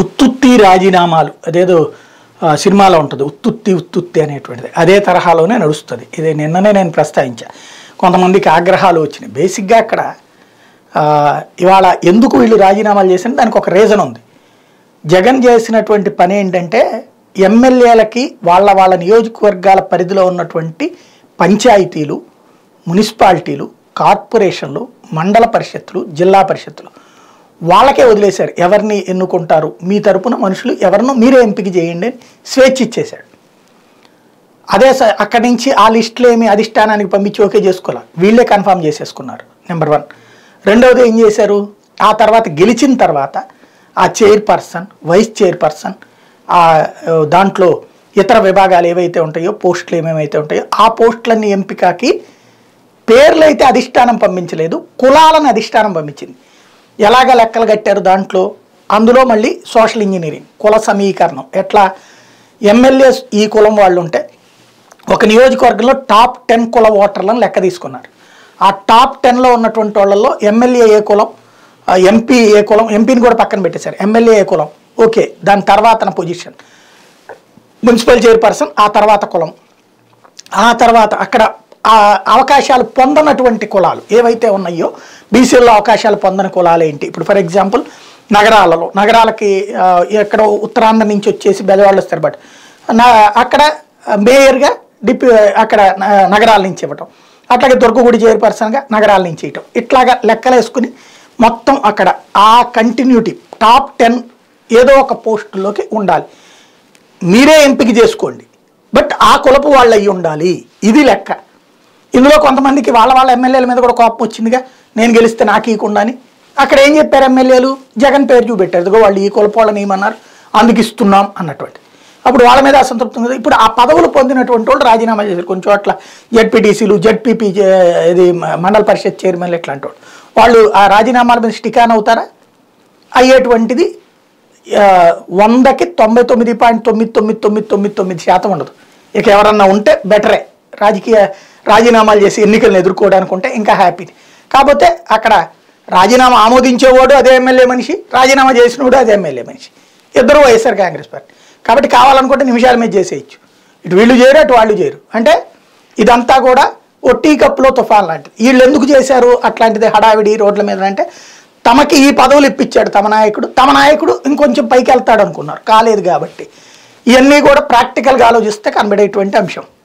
ఉత్తుత్తి రాజీనామాలు అదేదో సినిమాలో ఉంటుంది ఉత్తుత్తి ఉత్తుత్తి అనేటువంటిది అదే తరహాలోనే నడుస్తుంది. ఇది నిన్ననే నేను ప్రస్తావించా. కొంతమందికి ఆగ్రహాలు వచ్చినాయి. బేసిక్గా అక్కడ ఇవాళ ఎందుకు వీళ్ళు రాజీనామాలు చేసిన దానికి ఒక రీజన్ ఉంది. జగన్ చేసినటువంటి పని ఏంటంటే ఎమ్మెల్యేలకి వాళ్ళ వాళ్ళ నియోజకవర్గాల పరిధిలో ఉన్నటువంటి పంచాయతీలు, మున్సిపాలిటీలు, కార్పొరేషన్లు, మండల పరిషత్తులు, జిల్లా పరిషత్తులు వాళ్ళకే వదిలేశారు. ఎవరిని ఎన్నుకుంటారు, మీ తరపున మనుషులు ఎవరినో మీరే ఎంపిక చేయండి అని స్వేచ్ఛ ఇచ్చేశాడు. అదే అక్కడి నుంచి ఆ లిస్టులు ఏమి అధిష్టానానికి పంపించి ఓకే చేసుకోవాలి, వీళ్ళే కన్ఫామ్ చేసేసుకున్నారు. Number one. రెండవది ఏం చేశారు, ఆ తర్వాత గెలిచిన తర్వాత ఆ చైర్పర్సన్, వైస్ చైర్పర్సన్, దాంట్లో ఇతర విభాగాలు ఏవైతే ఉంటాయో, పోస్టులు ఏమేమైతే ఉంటాయో ఆ పోస్టులన్నీ ఎంపికకి పేర్లు అయితే అధిష్టానం పంపించలేదు, కులాలను అధిష్టానం పంపించింది. ఎలాగ లెక్కలు కట్టారు దాంట్లో, అందులో మళ్ళీ సోషల్ ఇంజనీరింగ్, కుల సమీకరణం. ఎట్లా ఎమ్మెల్యే ఈ కులం వాళ్ళు ఉంటే ఒక నియోజకవర్గంలో top 10 కుల ఓటర్లను లెక్క తీసుకున్నారు. ఆ top 10లో ఉన్నటువంటి వాళ్ళల్లో ఎమ్మెల్యే ఏ కులం, ఎంపీ ఏ కులం, ఎంపీని కూడా పక్కన పెట్టేశారు, ఎమ్మెల్యే ఏ కులం, ఓకే దాని తర్వాత పొజిషన్, మున్సిపల్ చైర్పర్సన్ ఆ తర్వాత కులం, ఆ తర్వాత అక్కడ ఆ అవకాశాలు పొందనటువంటి కులాలు ఏవైతే ఉన్నాయో బీసీల్లో అవకాశాలు పొందని కులాలు ఏంటి. ఇప్పుడు ఫర్ ఎగ్జాంపుల్ నగరాలలో, నగరాలకి ఎక్కడో ఉత్తరాంధ్ర నుంచి వచ్చేసి బెజవాళ్ళు వస్తారు, బట్ అక్కడ మేయర్గా అక్కడ నగరాల నుంచి ఇవ్వటం, అట్లాగే దుర్గగుడి చైర్పర్సన్గా నగరాల నుంచి ఇవ్వటం, ఇట్లాగా లెక్కలేసుకుని మొత్తం అక్కడ ఆ కంటిన్యూటీ top 10 ఏదో ఒక పోస్టుల్లోకి ఉండాలి, మీరే ఎంపిక చేసుకోండి, బట్ ఆ కులపు వాళ్ళు అయ్యి ఉండాలి, ఇది లెక్క. ఇందులో కొంతమందికి వాళ్ళ ఎమ్మెల్యేల మీద కూడా కోపం వచ్చిందిగా, నేను గెలిస్తే నాకు ఇవ్వకుండా అని. అక్కడ ఏం చెప్పారు ఎమ్మెల్యేలు, జగన్ పేరు చూపెట్టారు, ఇదిగో వాళ్ళు ఈ కులపోళ్ళని ఏమన్నారు అందుకు ఇస్తున్నాం అన్నటువంటి. అప్పుడు వాళ్ళ మీద అసంతృప్తి ఉంది. ఇప్పుడు ఆ పదవులు పొందినటువంటి వాళ్ళు రాజీనామా చేశారు. కొంచెం అట్లా జడ్పీటీసీలు, జడ్పీపీ ఇది మండల పరిషత్ చైర్మన్లు ఇట్లాంటి వాళ్ళు ఆ రాజీనామాల మీద స్టికాన్ అవుతారా అయ్యేటువంటిది 100కి 99.99999% ఉండదు. ఇక ఎవరన్నా ఉంటే బెటరే, రాజీనామాలు చేసి ఎన్నికలను ఎదుర్కోవడానికి ఉంటే ఇంకా హ్యాపీ. కాకపోతే అక్కడ రాజీనామా ఆమోదించేవాడు అదే ఎమ్మెల్యే మనిషి, రాజీనామా చేసినవాడు అదే ఎమ్మెల్యే మనిషి, ఇద్దరు వైఎస్ఆర్ కాంగ్రెస్ పార్టీ కాబట్టి కావాలనుకుంటే నిమిషాల మీద చేసేయచ్చు. ఇటు వీళ్ళు చేయరు, అటు వాళ్ళు చేయరు. అంటే ఇదంతా కూడా ఓ టీ కప్లో తుఫాన్ లాంటిది. వీళ్ళు ఎందుకు చేశారు అట్లాంటిది హడావిడి రోడ్ల మీద అంటే, తమకి ఈ పదవులు ఇప్పించాడు తమ నాయకుడు ఇంకొంచెం పైకి వెళ్తాడు అనుకున్నారు, కాలేదు కాబట్టి. ఇవన్నీ కూడా ప్రాక్టికల్గా ఆలోచిస్తే కనబడేటువంటి అంశం.